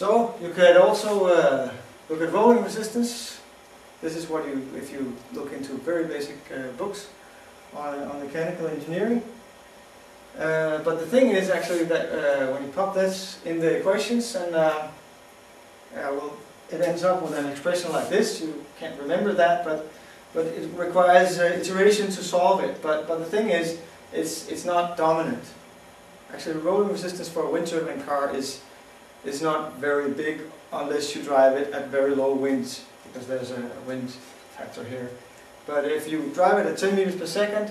So you could also look at rolling resistance. This is what you, if you look into very basic books on mechanical engineering. But the thing is actually that when you pop this in the equations, and it ends up with an expression like this. You can't remember that, but it requires iteration to solve it. But the thing is, it's not dominant. Actually, rolling resistance for a wind turbine car is not very big unless you drive it at very low winds, because there's a wind factor here. But if you drive it at 10 meters per second,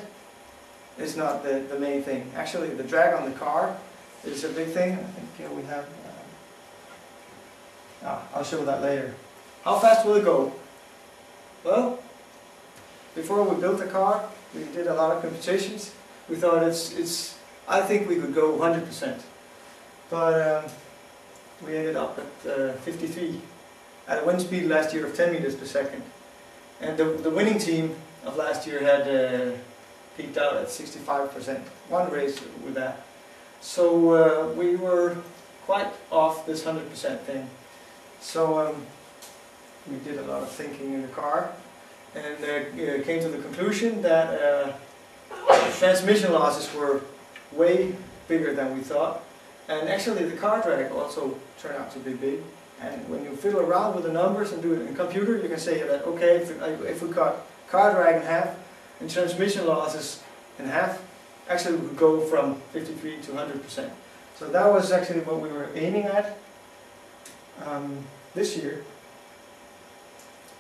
it's not the main thing. Actually, the drag on the car is a big thing. I think here we have. I'll show that later. How fast will it go? Well, before we built the car, we did a lot of computations. We thought I think we could go 100%, but we ended up at 53 at a wind speed last year of 10 meters per second. And the winning team of last year had peaked out at 65%. One race with that. So we were quite off this 100% thing. So we did a lot of thinking in the car, and came to the conclusion that transmission losses were way bigger than we thought. And actually the car drag also turned out to be big. And when you fiddle around with the numbers and do it in a computer, you can say that, okay, if we cut car drag in half and transmission losses in half, actually we would go from 53 to 100%. So that was actually what we were aiming at this year.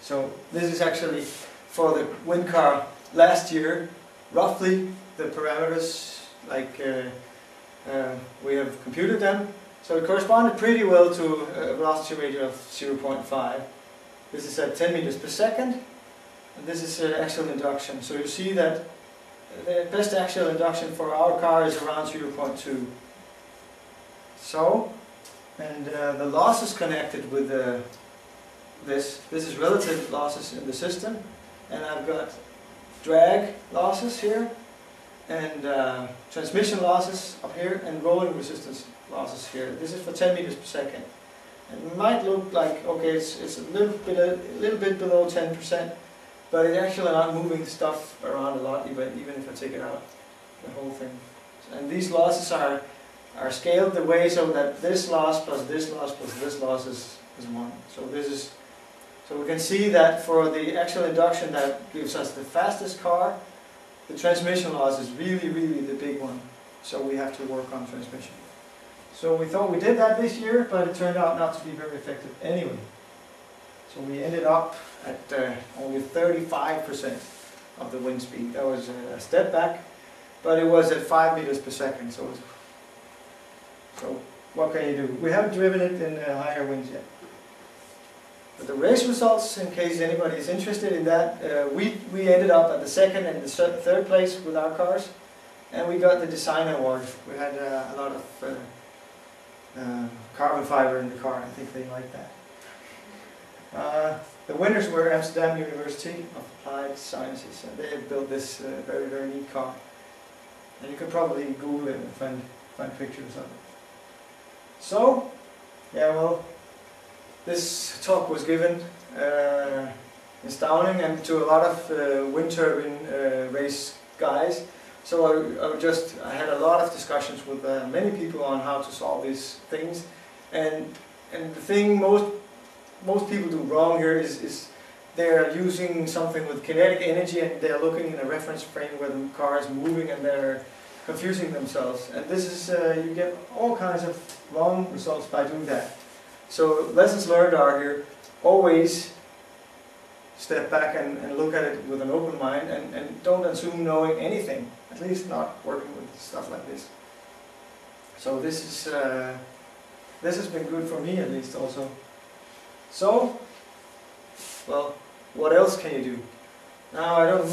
So this is actually for the wind car last year, roughly the parameters like we have computed them. So it corresponded pretty well to a velocity rate of 0.5. This is at 10 meters per second, and this is axial induction. So you see that the best axial induction for our car is around 0.2. So, and the losses connected with this is relative losses in the system, and I've got drag losses here, and transmission losses up here, and rolling resistance losses here. This is for 10 meters per second. It might look like, okay, it's a little bit below 10%, but it's actually not moving stuff around a lot, even if I take it out, the whole thing. And these losses are scaled the way so that this loss plus this loss plus this loss is 1. So we can see that for the actual induction that gives us the fastest car, the transmission loss is really, really the big one. So we have to work on transmission. So we thought we did that this year, but it turned out not to be very effective anyway. So we ended up at only 35% of the wind speed. That was a step back, but it was at 5 meters per second. So what can you do? We haven't driven it in higher winds yet. But the race results, in case anybody is interested in that, we ended up at the second and the third place with our cars, and we got the design award. We had a lot of carbon fiber in the car. I think they like that. The winners were Amsterdam University of Applied Sciences, and they had built this very, very neat car. And you can probably Google it and find pictures of it. So, yeah, well, this talk was given in Stauning and to a lot of wind turbine race guys. So I had a lot of discussions with many people on how to solve these things. And the thing most people do wrong here is they're using something with kinetic energy, and they're looking in a reference frame where the car is moving, and they're confusing themselves. And this is, you get all kinds of wrong results by doing that. So lessons learned are here, always step back and look at it with an open mind, and don't assume knowing anything, at least not working with stuff like this. So this has been good for me, at least also. So, well, what else can you do? Now I don't know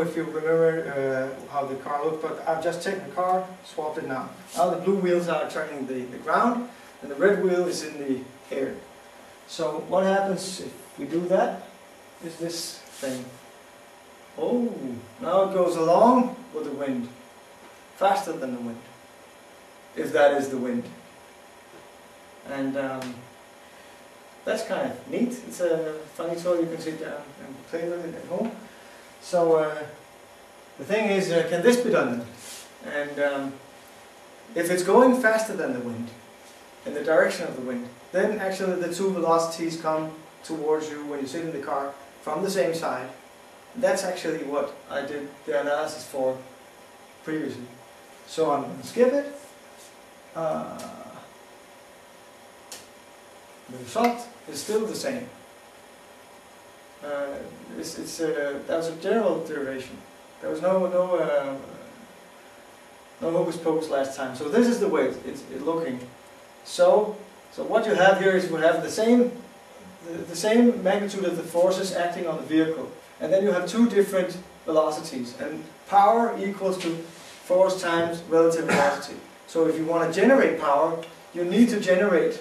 if you remember how the car looked, but I've just taken the car, swapped it now. Now the blue wheels are turning the ground, and the red wheel is in the air. So what happens if we do that is this thing. Oh, now it goes along with the wind, faster than the wind, if that is the wind. And that's kind of neat. It's a funny toy you can sit down and play with it at home. So the thing is, can this be done? And if it's going faster than the wind, in the direction of the wind, then actually the two velocities come towards you when you sit in the car from the same side. That's actually what I did the analysis for previously. So I'm going to skip it. The result is still the same. That was a general derivation. There was no hocus pocus last time. So this is the way it's looking. So what you have here is we have the same magnitude of the forces acting on the vehicle, and then you have two different velocities, and power equals to force times relative velocity. So if you want to generate power, you need to generate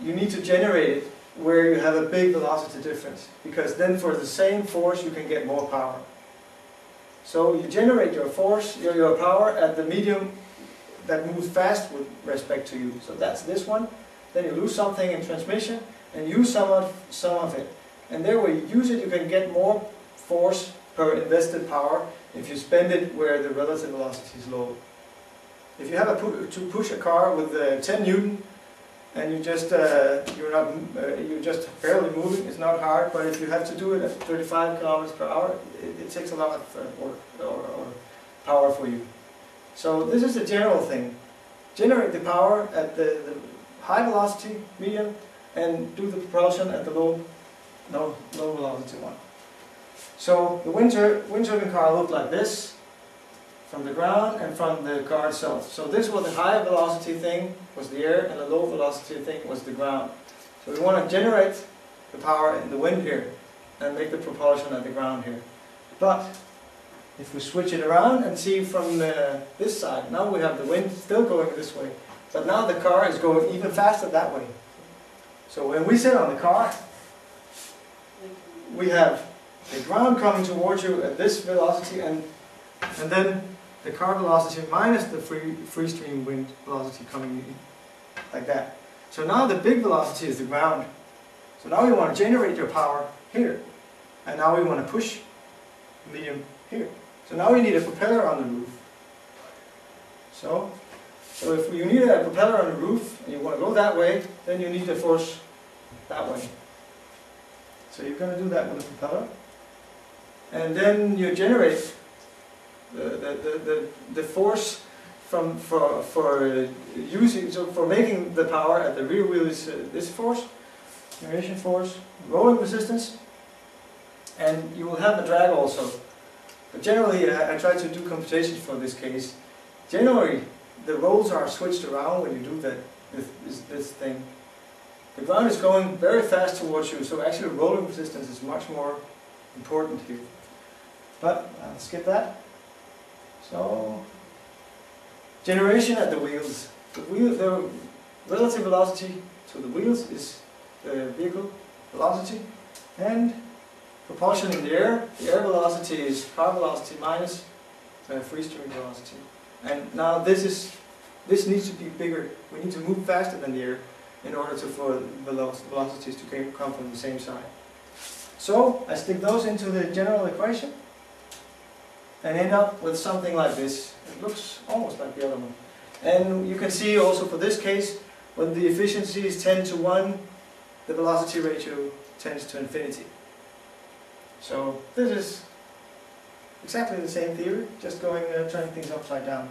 it where you have a big velocity difference, because then for the same force you can get more power. So you generate your force, your power at the medium that moves fast with respect to you. So that's this one. Then you lose something in transmission and use some of it. And there where you use it, you can get more force per invested power if you spend it where the relative velocity is low. If you have to push a car with 10 Newton, and you're just barely moving, it's not hard. But if you have to do it at 35 kilometers per hour, it takes a lot of or power for you. So this is the general thing. Generate the power at the high velocity medium, and do the propulsion at the low velocity one. So the wind turbine car looked like this, from the ground and from the car itself. So this was the high velocity thing was the air, and the low velocity thing was the ground. So we want to generate the power in the wind here, and make the propulsion at the ground here. But if we switch it around and see from this side, now we have the wind still going this way, but now the car is going even faster that way. So when we sit on the car, we have the ground coming towards you at this velocity, and then the car velocity minus the free stream wind velocity coming in, like that. So now the big velocity is the ground. So now we want to generate your power here, and now we want to push medium here. So now we need a propeller on the roof. So if you need a propeller on the roof and you want to go that way, then you need the force that way. So you're going to do that with a propeller, and then you generate the force for making the power at the rear wheel is this force, generation force, rolling resistance, and you will have a drag also. But generally, I try to do computations for this case. Generally, the roles are switched around when you do that. This thing, the ground is going very fast towards you, so actually rolling resistance is much more important here. But I'll skip that. So, generation at the wheels. The relative velocity to the wheels is the vehicle velocity, and propulsion in the air velocity is car velocity minus free stream velocity. And now this needs to be bigger. We need to move faster than the air in order for velocities to come from the same side. So I stick those into the general equation, and end up with something like this. It looks almost like the other one. And you can see also for this case, when the efficiency is 10 to 1, the velocity ratio tends to infinity. So this is exactly the same theory, just going turning things upside down.